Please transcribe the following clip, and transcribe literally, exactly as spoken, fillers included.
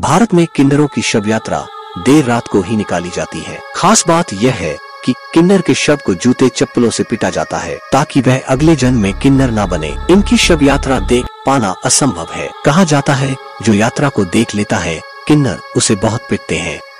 भारत में किन्नरों की शव यात्रा देर रात को ही निकाली जाती है। खास बात यह है कि किन्नर के शव को जूते चप्पलों से पीटा जाता है ताकि वह अगले जन्म में किन्नर ना बने। इनकी शव यात्रा देख पाना असंभव है। कहा जाता है जो यात्रा को देख लेता है किन्नर उसे बहुत पीटते हैं।